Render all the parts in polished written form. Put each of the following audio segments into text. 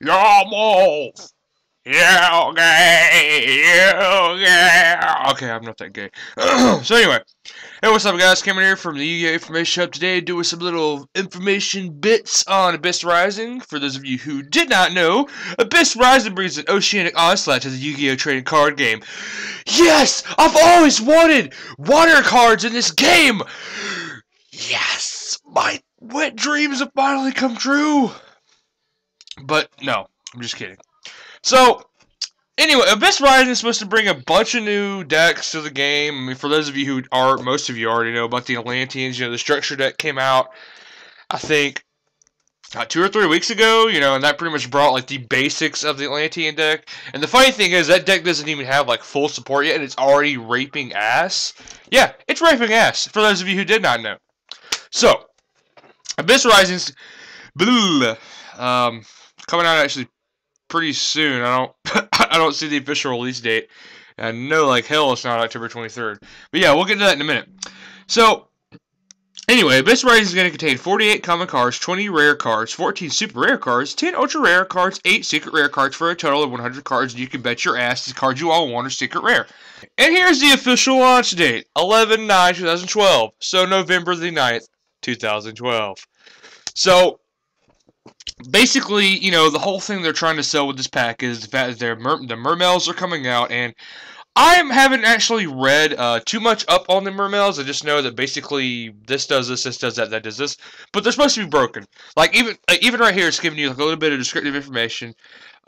Your move! Yeah, gay! Yeah, yeah! Okay, I'm not that gay. So anyway, hey, what's up guys? Coming here from the Yu-Gi-Oh! Information Hub today, doing some little information bits on Abyss Rising. For those of you who did not know, Abyss Rising brings an oceanic onslaught to the Yu-Gi-Oh! Trading card game. Yes! I've always wanted water cards in this game! Yes! My wet dreams have finally come true! But, no. I'm just kidding. So, anyway, Abyss Rising is supposed to bring a bunch of new decks to the game. I mean, for those of you who aren't, most of you already know about the Atlanteans. You know, the structure deck came out, I think, 2 or 3 weeks ago, you know, and that pretty much brought, like, the basics of the Atlantean deck. And the funny thing is, that deck doesn't even have, like, full support yet, and it's already raping ass. Yeah, it's raping ass, for those of you who did not know. So, Abyss Rising's... coming out actually pretty soon. I don't see the official release date. I know like hell it's not October 23rd. But yeah, we'll get to that in a minute. So anyway, Abyss Rising is going to contain 48 common cards, 20 rare cards, 14 super rare cards, 10 ultra rare cards, 8 secret rare cards for a total of 100 cards. And you can bet your ass the cards you all want are secret rare. And here's the official launch date, 11/9/2012. So November the 9th, 2012. So basically, you know, the whole thing they're trying to sell with this pack is the fact that the Mermails are coming out, and I haven't actually read too much up on the Mermails. I just know that basically this does that, that does this, but they're supposed to be broken. Like even right here, it's giving you like a little bit of descriptive information.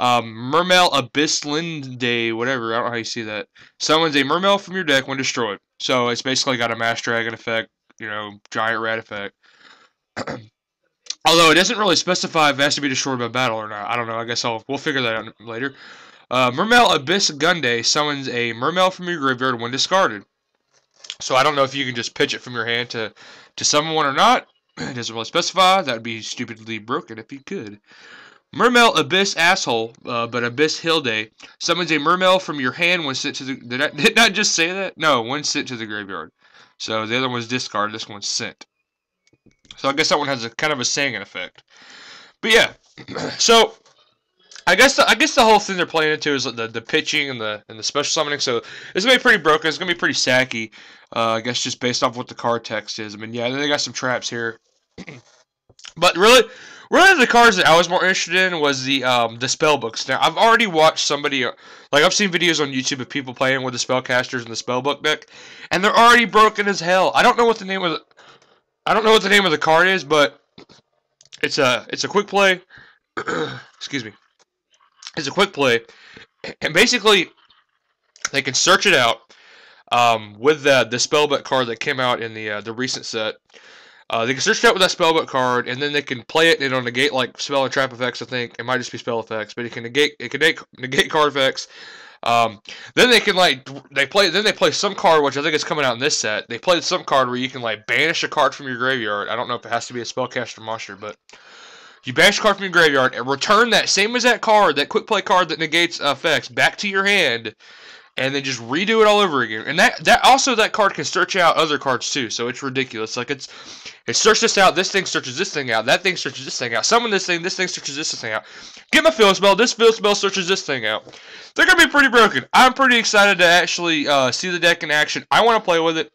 Mermail Abysslinde, whatever. I don't know how you see that. Summons a Mermail from your deck when destroyed. So it's basically got a Mass Dragon effect, you know, giant rat effect. Although it doesn't really specify if it has to be destroyed by battle or not. I don't know. I guess we'll figure that out later. Mermail Abyssgunde summons a Mermail from your graveyard when discarded. So I don't know if you can just pitch it from your hand to summon one or not. It doesn't really specify. That would be stupidly broken if you could. Mermail Abyss Asshole, but Abyss Hill Day, summons a Mermail from your hand when sent to the... Did I just say that? No, when sent to the graveyard. So the other one's discarded. This one's sent. So I guess that one has a kind of a singing effect, but yeah. So I guess the whole thing they're playing into is the pitching and the special summoning. So it's gonna be pretty broken. It's gonna be pretty sacky. I guess just based off what the card text is. I mean, yeah, they got some traps here, but really the cards that I was more interested in was the spellbooks. Now I've already watched somebody like I've seen videos on YouTube of people playing with the spellcasters and the spellbook deck, and they're already broken as hell. I don't know what the name of the card is, but it's a quick play. Excuse me. It's a quick play, and basically they can search it out with the spellbook card that came out in the recent set. They can search it out with that spellbook card, and then they can play it, and it'll negate like spell and trap effects. I think it might just be spell effects, but it can negate card effects. Then they can play some card, which I think is coming out in this set. They played some card where you can like banish a card from your graveyard. I don't know if it has to be a spellcaster monster, but you banish a card from your graveyard and return that same as that card, that quick play card that negates effects, back to your hand, and then just redo it all over again. And that card can search out other cards too, so it's ridiculous. Like it searched this out, this thing searches this thing out, that thing searches this thing out, summon this thing searches this thing out. Get my field spell, this field spell searches this thing out. They're gonna be pretty broken. I'm pretty excited to actually see the deck in action. I wanna play with it.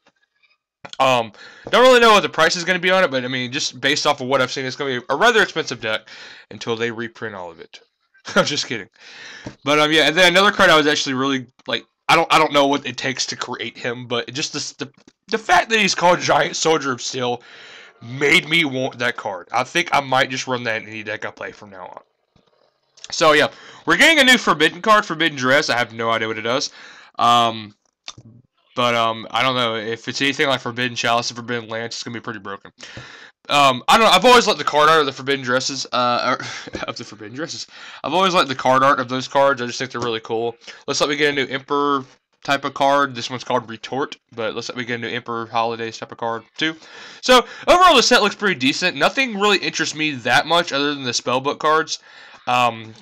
Don't really know what the price is gonna be on it, but I mean just based off of what I've seen, it's gonna be a rather expensive deck until they reprint all of it. I'm just kidding. But yeah, and then another card I was actually really like I don't know what it takes to create him, but just the fact that he's called Giant Soldier of Steel made me want that card. I think I might just run that in any deck I play from now on. So yeah, we're getting a new Forbidden card, Forbidden Dress. I have no idea what it does. I don't know if it's anything like Forbidden Chalice or Forbidden Lance. It's gonna be pretty broken. I don't know, I've always liked the card art of the Forbidden Dresses, I've always liked the card art of those cards. I just think they're really cool. Let's let me get a new Emperor type of card. This one's called Retort, but let's let me get a new Emperor Holidays type of card, too. So, overall, the set looks pretty decent. Nothing really interests me that much other than the Spellbook cards. And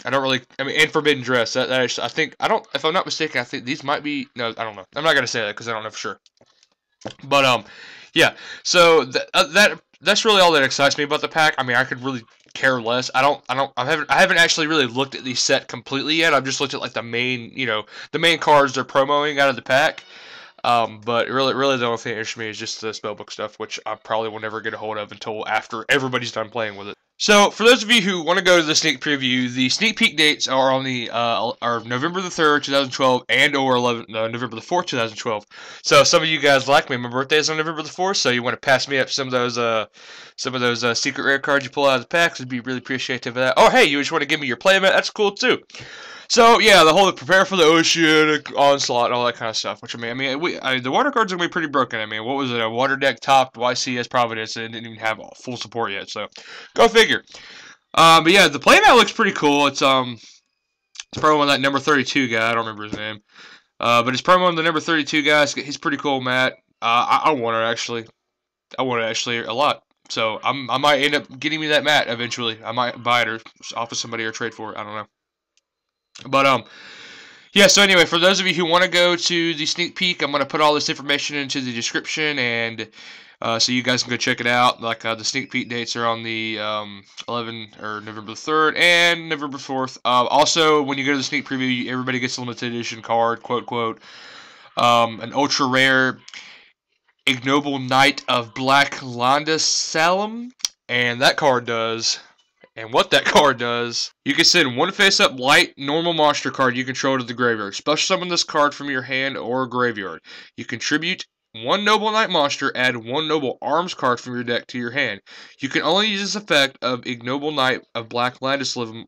Forbidden Dress, that actually, if I'm not mistaken, I think these might be, no, I don't know. I'm not gonna say that, because I don't know for sure. But, yeah, so that's really all that excites me about the pack. I mean, I could really care less. I haven't actually really looked at the set completely yet. I've just looked at like the main, you know, the main cards they're promoting out of the pack. But really the only thing that interests me is just the spellbook stuff, which I probably will never get a hold of until after everybody's done playing with it. So, for those of you who want to go to the sneak preview, the sneak peek dates are on the are November the 3rd, 2012, and or November the 4th, 2012. So, some of you guys like me. My birthday is on November the 4th, so you want to pass me up some of those secret rare cards you pull out of the packs. It'd be really appreciative of that. Oh, hey, you just want to give me your playmat? That's cool, too. So, yeah, the whole prepare for the oceanic onslaught and all that kind of stuff, which, I mean, the water cards are going to be pretty broken. I mean, what was it, a water deck topped YCS Providence, and it didn't even have full support yet, so go figure. But, yeah, the playmat looks pretty cool. It's probably one of that number 32 guy. I don't remember his name. But it's probably one of the number 32 guys. He's pretty cool, Matt. I want it, actually. I want it, actually, a lot. So, I might end up getting me that Matt eventually. I might buy it or offer somebody or trade for it. I don't know. But, yeah, so anyway, for those of you who want to go to the sneak peek, I'm going to put all this information into the description, and so you guys can go check it out. Like, the sneak peek dates are on the November 3rd and November 4th. Also, when you go to the sneak preview, everybody gets a limited edition card, quote, an ultra-rare Ignoble Knight of Black Laundsallyn, and that card does... And what that card does, you can send one face-up light normal monster card you control to the graveyard. Special summon this card from your hand or graveyard. You contribute one Noble Knight monster, add one Noble Arms card from your deck to your hand. You can only use this effect of Ignoble Knight of Black Laundsallyn,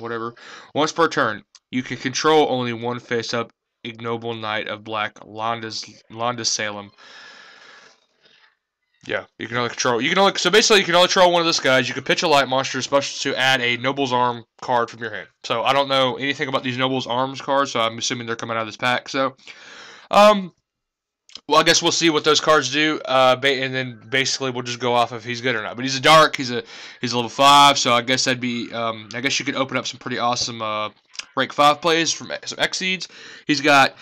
whatever, once per turn. You can control only one face-up Ignoble Knight of Black Laundsallyn. Yeah, you can only control. So basically, you can only control one of these guys. You can pitch a light monster, special to add a Noble's Arm card from your hand. So I don't know anything about these Noble's Arms cards, so I'm assuming they're coming out of this pack. So, well, I guess we'll see what those cards do, and then basically we'll just go off if he's good or not. But he's a dark. He's a level 5, so I guess that'd be. I guess you could open up some pretty awesome rank 5 plays from some Xseeds. He's got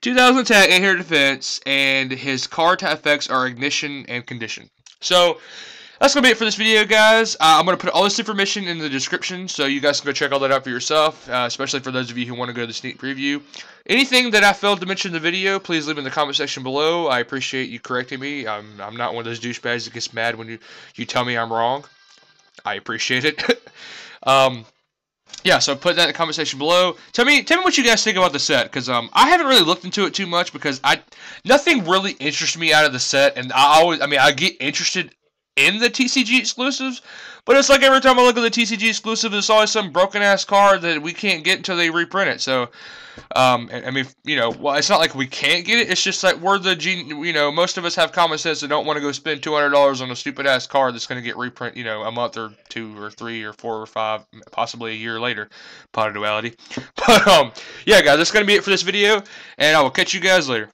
2,000 attack, 800 defense, and his card effects are ignition and condition. So, that's going to be it for this video, guys. I'm going to put all this information in the description, so you guys can go check all that out for yourself, especially for those of you who want to go to the sneak preview. Anything that I failed to mention in the video, please leave in the comment section below. I appreciate you correcting me. I'm not one of those douchebags that gets mad when you tell me I'm wrong. I appreciate it. Yeah, so put that in the comment section below. Tell me what you guys think about the set, because I haven't really looked into it too much, because nothing really interests me out of the set, and I get interested in the TCG exclusives, but it's like every time I look at the TCG exclusive, there's always some broken-ass card that we can't get until they reprint it. So, I mean, you know, well, it's not like we can't get it. It's just like we're the, you know, most of us have common sense and don't want to go spend $200 on a stupid-ass card that's going to get reprint, you know, a month or 2 or 3 or 4 or 5, possibly a year later. Pot of Duality. But, yeah, guys, that's going to be it for this video, and I will catch you guys later.